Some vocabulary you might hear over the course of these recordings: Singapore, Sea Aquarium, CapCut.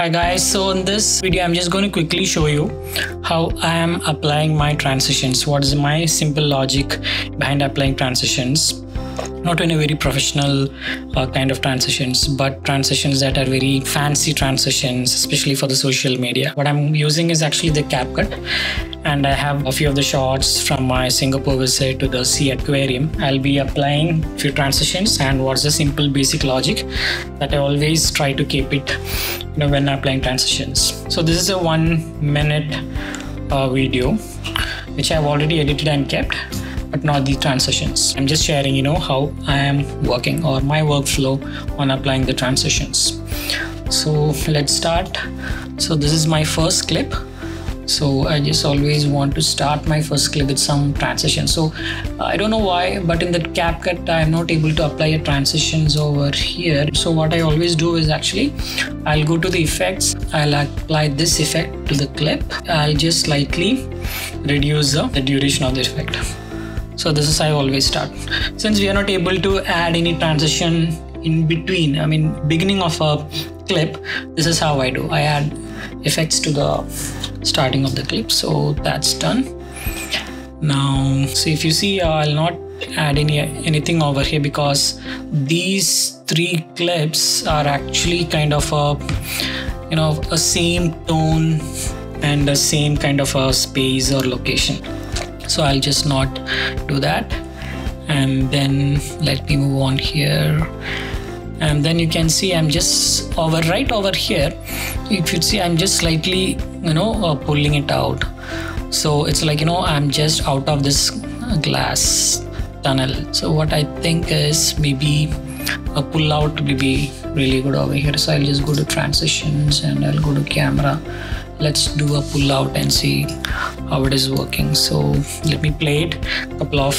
Hi guys, so in this video I'm just going to quickly show you how I am applying my transitions. What is my simple logic behind applying transitions, not in a very professional kind of transitions, but transitions that are very fancy transitions, especially for the social media. What I'm using is actually the CapCut, and I have a few of the shots from my Singapore visit to the Sea Aquarium. I'll be applying a few transitions, and what's the simple basic logic that I always try to keep it when applying transitions. So this is a 1 minute video which I've already edited and kept, but not the transitions. I'm just sharing how I am working or my workflow on applying the transitions. So let's start. So this is my first clip. So I just always want to start my first clip with some transition. So I don't know why, but in the CapCut I'm not able to apply a transitions over here. So what I always do is actually I'll go to the effects, I'll apply this effect to the clip, I'll just slightly reduce the duration of the effect. So this is how I always start. Since we are not able to add any transition in between, I mean beginning of a clip, this is how I do. I add effects to the starting of the clip. So that's done. Now so if you see, I'll not add anything over here because these three clips are actually kind of a a same tone and the same kind of a space or location, so I'll just not do that. And then let me move on here, and then you can see I'm just right over here. If you see, I'm just slightly pulling it out, so it's like I'm just out of this glass tunnel. So what I think is maybe a pull out will be really good over here. So I'll just go to transitions and I'll go to camera. Let's do a pull out and see how it is working. So let me play it a couple of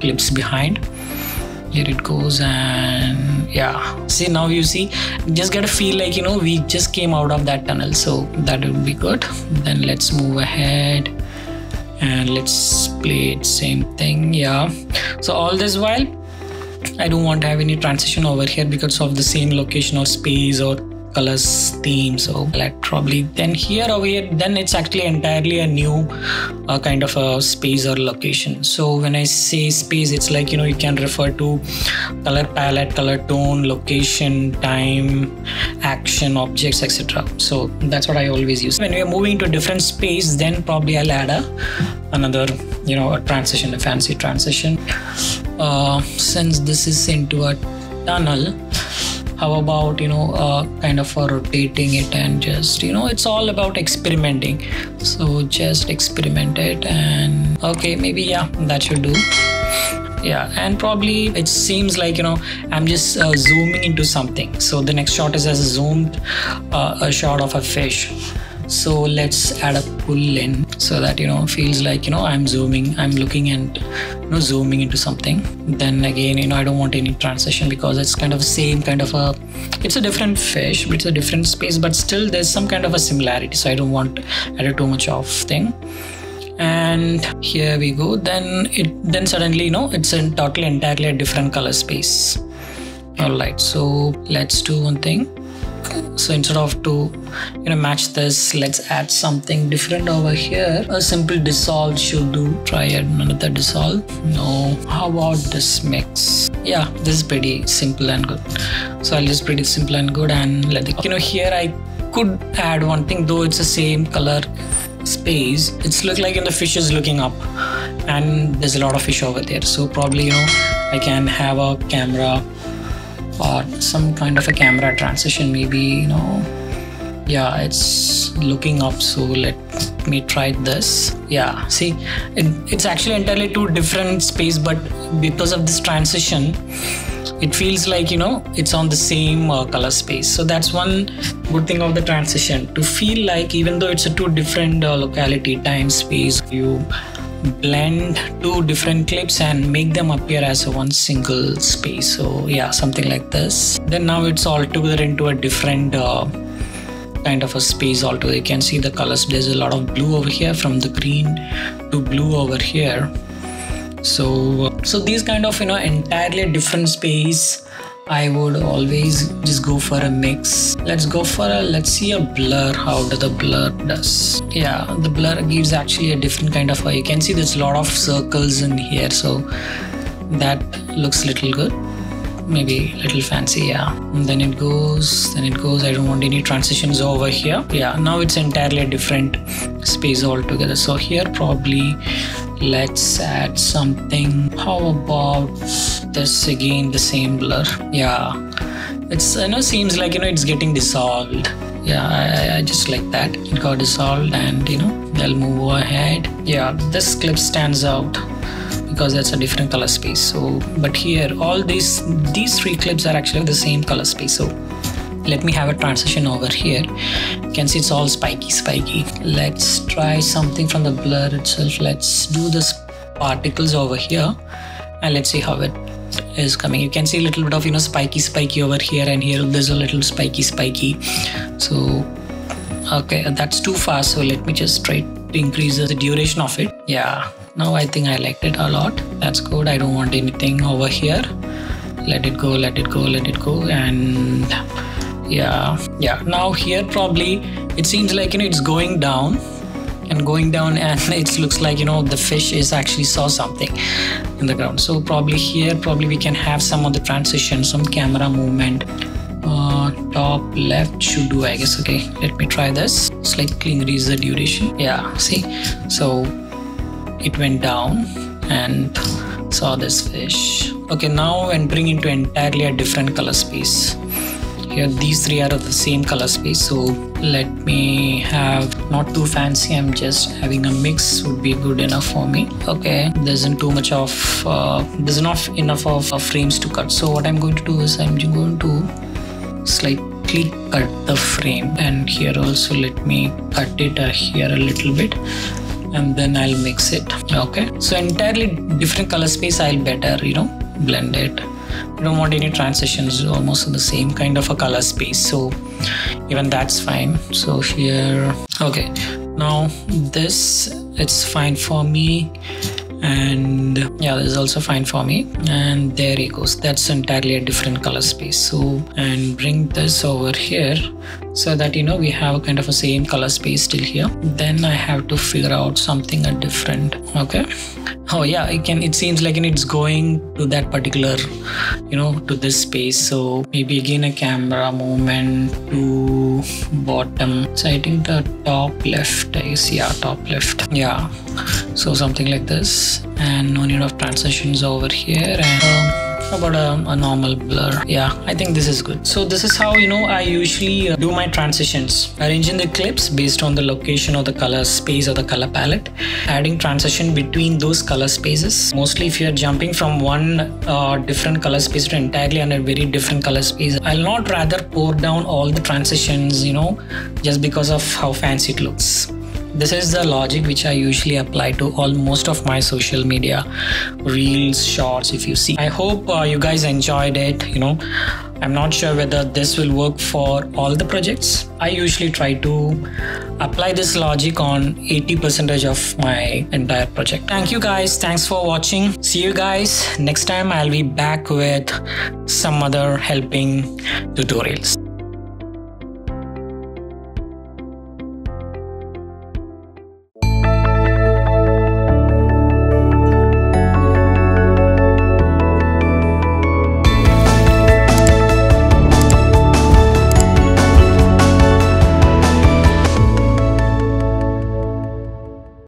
clips behind. Here it goes, and yeah, see, now you see, just gotta feel like we just came out of that tunnel, so that would be good. Then let's move ahead and let's play it, same thing. Yeah, so all this while I don't want to have any transition over here because of the same location or space or colors theme. So that probably then here over here, then it's actually entirely a new kind of a space or location. So when I say space, it's like you can refer to color palette, color tone, location, time, action, objects, etc. So that's what I always use. When we are moving to different space, then probably I'll add another a transition, a fancy transition. Since this is into a tunnel, how about kind of rotating it, and just it's all about experimenting. So just experiment it, and okay, maybe yeah, that should do. Yeah, and probably it seems like I'm just zooming into something. So the next shot is as zoomed a shot of a fish. So let's add a pull in so that feels like I'm zooming, I'm looking and zooming into something. Then again I don't want any transition because it's kind of same kind of a, it's a different fish, it's a different space, but still there's some kind of a similarity. So I don't want to add too much of thing. And here we go, then then suddenly it's in entirely a different color space. All right, so let's do one thing. So instead of to match this, let's add something different over here. A simple dissolve should do. Try another dissolve. No, how about this mix? Yeah, this is pretty simple and good. So I'll just pretty simple and good, and let it here I could add one thing, though it's the same color space. It's look like the fish is looking up, and there's a lot of fish over there. So probably I can have a camera or some kind of a camera transition, maybe yeah, it's looking up. So let me try this. Yeah, see, it's actually entirely two different space, but because of this transition it feels like it's on the same color space. So that's one good thing of the transition, to feel like even though it's a two different locality, time, space, you blend two different clips and make them appear as one single space. So yeah, something like this. Then now it's all together into a different kind of a space altogether. You can see the colors, there's a lot of blue over here, from the green to blue over here. So these kind of entirely different space I would always just go for a mix. Let's see a blur. How does the blur does? Yeah, the blur gives actually a different kind of, you can see there's a lot of circles in here, so that looks a little good, maybe a little fancy. Yeah, and then it goes, I don't want any transitions over here. Yeah, now it's entirely a different space altogether. So here probably let's add something. How about this? Again the same blur. Yeah, it's, I know, seems like, you know, it's getting dissolved. Yeah, I just like that it got dissolved. And you know, I'll move ahead. Yeah, this clip stands out because that's a different color space. So but here all these three clips are actually the same color space. So let me have a transition over here. You can see it's all spiky. Let's try something from the blur itself. Let's do this particles over here and let's see how it is coming. You can see a little bit of, you know, spiky over here, and here there's a little spiky. So okay, that's too fast, so let me just try to increase the duration of it. Yeah, now I think I liked it a lot. That's good. I don't want anything over here. Let it go. And yeah, now here probably it seems like, you know, it's going down and going down, and it looks like, you know, the fish is actually saw something in the ground. So probably here we can have some of the transition, some camera movement. Top left should do, I guess. Okay, let me try this. Slightly increase the duration. Yeah, see, so it went down and saw this fish. Okay, now entering into entirely a different color space. Here these three are of the same color space, so let me have not too fancy. I'm just having a mix would be good enough for me. Okay, there's not enough of frames to cut. So what I'm going to do is I'm going to slightly cut the frame, and here also let me cut it here a little bit, and then I'll mix it. Okay, so entirely different color space. I'll better, you know, blend it. I don't want any transitions. Almost in the same kind of a color space, so even that's fine. So here, okay, now this, it's fine for me, and yeah, this is also fine for me. And there it goes. That's entirely a different color space. So and bring this over here so that, you know, we have kind of a same color space still here. Then I have to figure out something different. Okay, oh yeah, it seems like it's going to that particular, you know, to this space. So maybe again a camera movement to bottom. So I think the top left is, yeah, top left. Yeah, so something like this, and no need of transitions over here. And how about a normal blur? Yeah, I think this is good. So this is how, you know, I usually do my transitions, arranging the clips based on the location or the color space or the color palette, adding transition between those color spaces. Mostly if you're jumping from one different color space to entirely on a very different color space, I'll not rather pour down all the transitions, you know, just because of how fancy it looks. This is the logic which I usually apply to most of my social media reels, shorts, if you see. I hope you guys enjoyed it. You know, I'm not sure whether this will work for all the projects. I usually try to apply this logic on 80% of my entire project. Thank you guys. Thanks for watching. See you guys next time. I'll be back with some other helping tutorials.